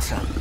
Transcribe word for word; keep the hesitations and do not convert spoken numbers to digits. Sasa.